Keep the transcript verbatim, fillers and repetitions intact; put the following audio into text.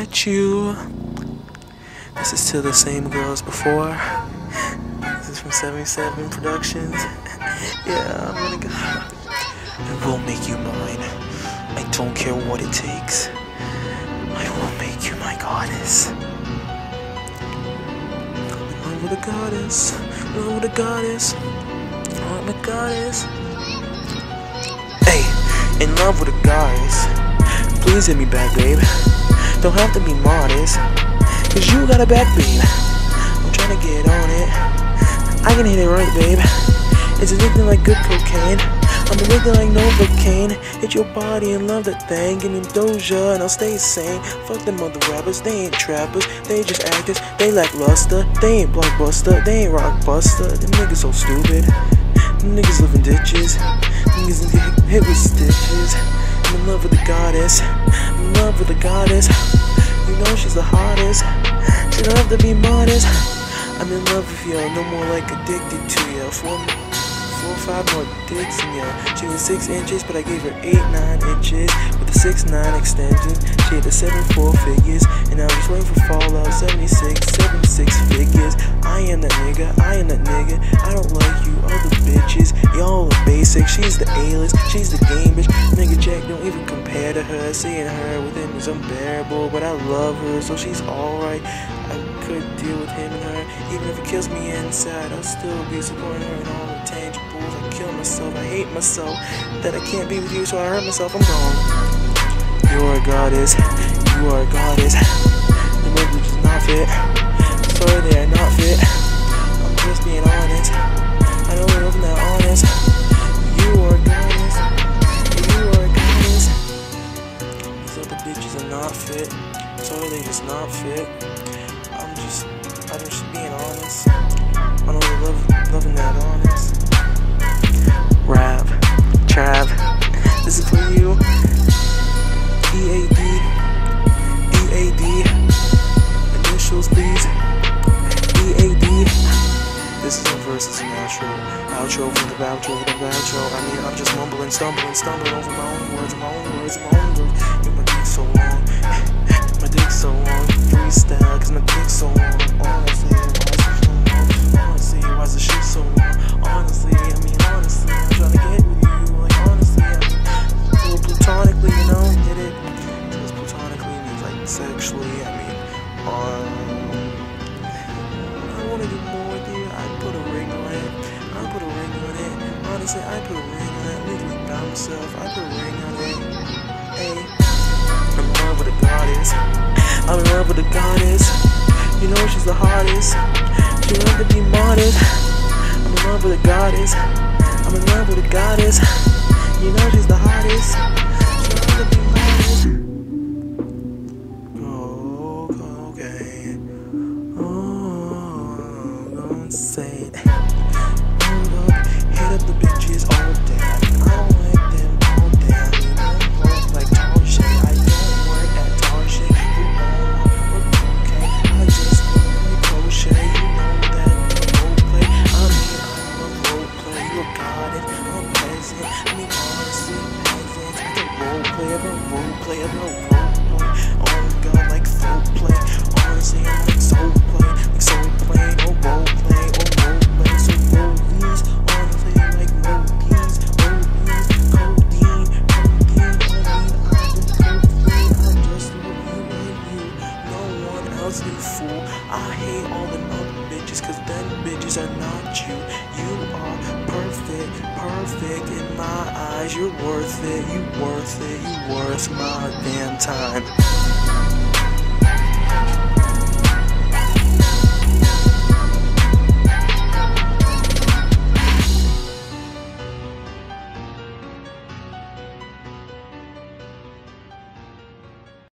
at you. This is to the same girl as before. This is from seventy-seven Productions. Yeah, I'm gonna go. I will make you mine. I don't care what it takes. I will make you my goddess. I'm in love with a goddess. I'm in love with a goddess. I'm a goddess. Hey, in love with a goddess. Please hit me back, babe. Don't have to be modest, cause you got a back, babe. I'm trying to get on it. I can hit it right, babe. It's addicting like good cocaine. I'm addicted like Novocaine. Hit your body and love that thing. Give me Doja and I'll stay sane. Fuck them other rappers, they ain't trappers. They just actors, they lack luster. They ain't blockbuster, they ain't rockbuster. Them niggas so stupid. Them niggas live in ditches. Them niggas get hit with stitches. I'm in love with the goddess. I'm in love with the goddess. You know she's the hottest. She don't have to be modest. I'm in love with you, no more like addicted to you. Four, four, five more dicks in you. She was six inches, but I gave her eight, nine inches with a six nine extension. She had a seven four figures, and I was waiting for Fallout seventy-six, seven six figures. I am that nigga, I am that nigga. I don't like you other bitches. Y'all are basic. She's the A-list, she's the game bitch. Nigga Jack don't even compare to her. Seeing her with him is unbearable, but I love her, so she's alright. I could deal with him and her, even if it kills me inside. I'll still be supporting her in all the tangibles. I kill myself, I hate myself that I can't be with you, so I hurt myself. I'm gone. You are a goddess, you are a goddess. The language is not fit. Sorry they are not fit. I'm just being honest. I don't know if I'm that honest. You are a goddess, you are a goddess. These other bitches are not fit. Sorry they just not fit. I'm just, I'm just being honest. I don't really love, loving that honest. Rap, trap, this is for you. E A D, E A D, initials please. E A D, this is a verse, this is an outro. Outro for the outro for the outro. I mean, I'm just mumbling, stumbling, stumbling over my own words, my own words, my own words. Dude, my dick's so long, my dick's so long. Freestyle, cause my dick's so long. Honestly, why is it so long? Honestly, why is the shit so long? Honestly, I mean, honestly, I'm trying to get with you. Like, honestly, I mean, platonically, you know, get it? Because platonically means, like, sexually, I mean, um, I want to do more with you. I'd put a ring on it. I'd put a ring on it. Honestly, I'd put a ring on it. Legally by myself, I'd put a ring on it. Hey. I'm in love with a goddess. I'm in love with a goddess. You know she's the hottest. She don't have to be modest. I'm in love with a goddess. I'm in love with a goddess. You know she's the hottest. She don't have to be modest. Oh, okay. Oh, don't say it. Hold up, hit up the bitches all day. I don't like them all day. I mean, I don't like tall shit. I play, I'm a role play. Oh god, like soul play. Honestly, I'm like soul play, like soul play. Oh role play, oh role play. So movies, honestly, like movies, movies. Codeine, codeine, codeine. I'm just you and you, no one else, you fool. I hate all them other bitches, cause them bitches are not you. You are perfect, perfect in my eyes. You're worth it, you worth it, you worth my damn time.